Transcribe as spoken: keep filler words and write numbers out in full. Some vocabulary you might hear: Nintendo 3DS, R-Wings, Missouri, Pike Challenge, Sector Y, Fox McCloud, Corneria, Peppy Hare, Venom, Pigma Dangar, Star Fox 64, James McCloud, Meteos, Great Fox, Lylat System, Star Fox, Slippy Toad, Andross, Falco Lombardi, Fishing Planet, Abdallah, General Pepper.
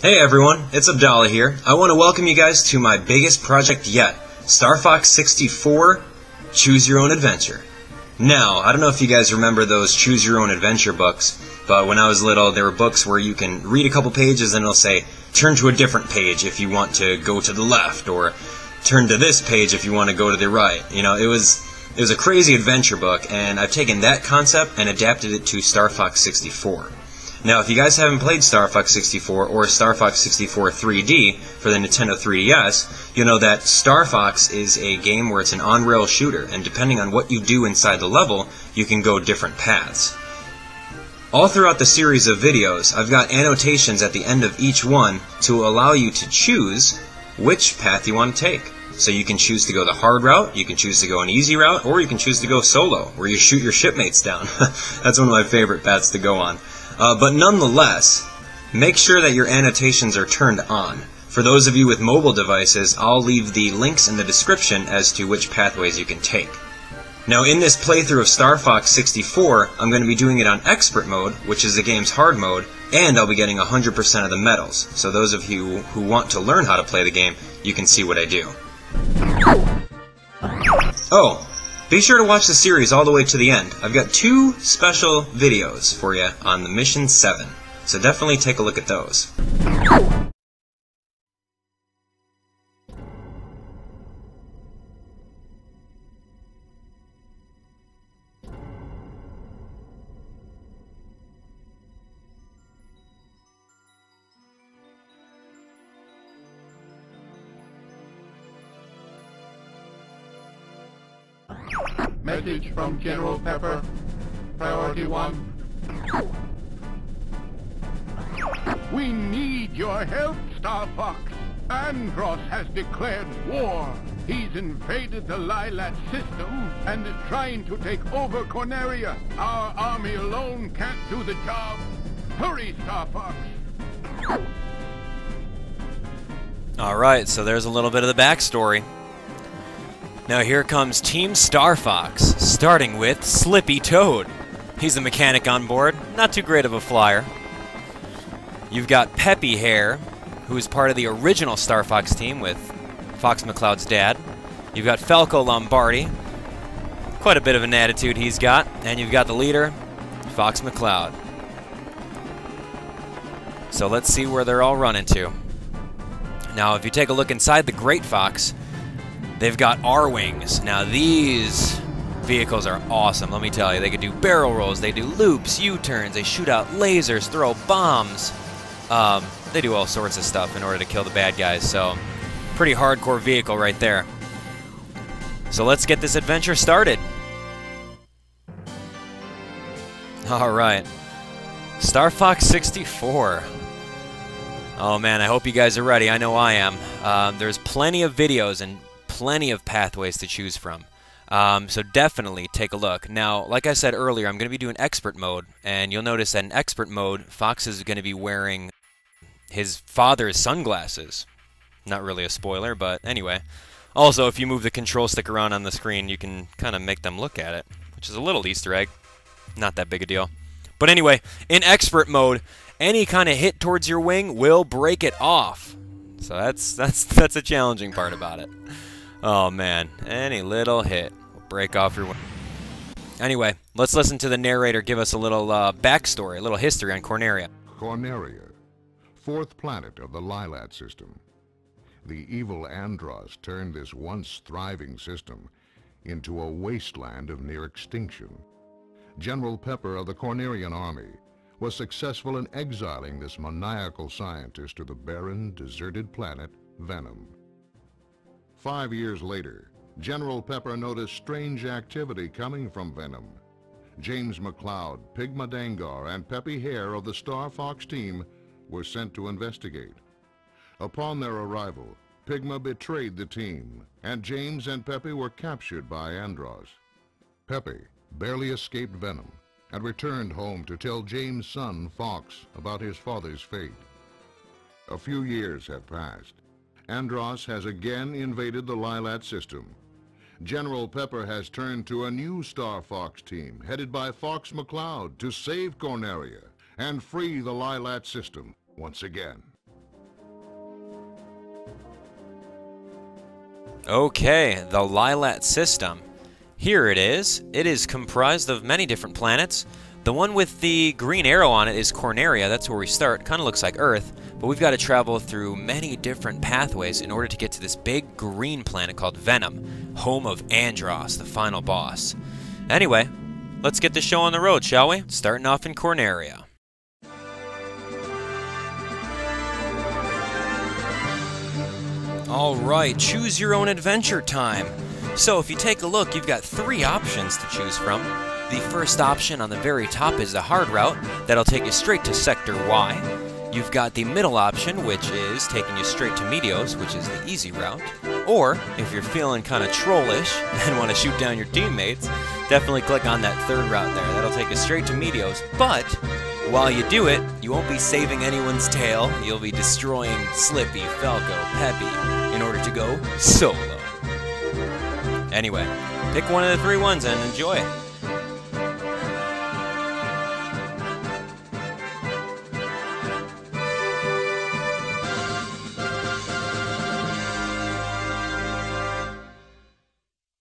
Hey everyone, it's Abdallah here. I want to welcome you guys to my biggest project yet, Star Fox sixty-four, Choose Your Own Adventure. Now, I don't know if you guys remember those Choose Your Own Adventure books, but when I was little, there were books where you can read a couple pages and it'll say, turn to a different page if you want to go to the left, or turn to this page if you want to go to the right. You know, it was, it was a crazy adventure book, and I've taken that concept and adapted it to Star Fox sixty-four. Now, if you guys haven't played Star Fox sixty-four or Star Fox sixty-four three D for the Nintendo three D S, you'll know that Star Fox is a game where it's an on-rail shooter, and depending on what you do inside the level, you can go different paths. All throughout the series of videos, I've got annotations at the end of each one to allow you to choose which path you want to take. So you can choose to go the hard route, you can choose to go an easy route, or you can choose to go solo, where you shoot your shipmates down. That's one of my favorite paths to go on. Uh, but nonetheless, make sure that your annotations are turned on. For those of you with mobile devices, I'll leave the links in the description as to which pathways you can take. Now in this playthrough of Star Fox sixty-four, I'm going to be doing it on Expert Mode, which is the game's hard mode, and I'll be getting one hundred percent of the medals. So those of you who want to learn how to play the game, you can see what I do. Oh! Be sure to watch the series all the way to the end. I've got two special videos for you on the Mission seven, so definitely take a look at those. Message from General Pepper, Priority one. We need your help, Star Fox. Andross has declared war. He's invaded the Lylat system and is trying to take over Corneria. Our army alone can't do the job. Hurry, Star Fox. Alright, so there's a little bit of the backstory. Now here comes Team Star Fox, starting with Slippy Toad. He's a mechanic on board, not too great of a flyer. You've got Peppy Hare, who is part of the original Star Fox team with Fox McCloud's dad. You've got Falco Lombardi, quite a bit of an attitude he's got. And you've got the leader, Fox McCloud. So let's see where they're all running to. Now if you take a look inside the Great Fox, they've got R-Wings. Now these vehicles are awesome, let me tell you. They can do barrel rolls, they do loops, U-turns, they shoot out lasers, throw bombs. Um, they do all sorts of stuff in order to kill the bad guys, so pretty hardcore vehicle right there. So let's get this adventure started. Alright. Star Fox sixty-four. Oh man, I hope you guys are ready. I know I am. Uh, there's plenty of videos and plenty of pathways to choose from, um, so definitely take a look. Now, like I said earlier, I'm going to be doing expert mode, and you'll notice that in expert mode, Fox is going to be wearing his father's sunglasses. Not really a spoiler, but anyway. Also, if you move the control stick around on the screen, you can kind of make them look at it, which is a little Easter egg. Not that big a deal. But anyway, in expert mode, any kind of hit towards your wing will break it off. So that's that's that's a challenging part about it. Oh man, any little hit will break off your window. Anyway, let's listen to the narrator give us a little uh, backstory, a little history on Corneria. Corneria, fourth planet of the Lylat system. The evil Andross turned this once thriving system into a wasteland of near extinction. General Pepper of the Cornerian army was successful in exiling this maniacal scientist to the barren, deserted planet Venom. Five years later, General Pepper noticed strange activity coming from Venom. James McCloud, Pigma Dangar, and Peppy Hare of the Star Fox team were sent to investigate. Upon their arrival, Pigma betrayed the team, and James and Peppy were captured by Andross. Peppy barely escaped Venom and returned home to tell James' son, Fox, about his father's fate. A few years have passed. Andross has again invaded the Lylat system. General Pepper has turned to a new Star Fox team, headed by Fox McCloud, to save Corneria and free the Lylat system once again. Okay, the Lylat system. Here it is. It is comprised of many different planets. The one with the green arrow on it is Corneria. That's where we start. Kind of looks like Earth, but we've got to travel through many different pathways in order to get to this big green planet called Venom, home of Andross, the final boss. Anyway, let's get the show on the road, shall we? Starting off in Corneria. Alright, choose your own adventure time. So if you take a look, you've got three options to choose from. The first option on the very top is the hard route. That'll take you straight to Sector Y. You've got the middle option, which is taking you straight to Meteos, which is the easy route. Or, if you're feeling kind of trollish and want to shoot down your teammates, definitely click on that third route there. That'll take you straight to Meteos, but while you do it, you won't be saving anyone's tail. You'll be destroying Slippy, Falco, Peppy in order to go solo. Anyway, pick one of the three ones and enjoy it.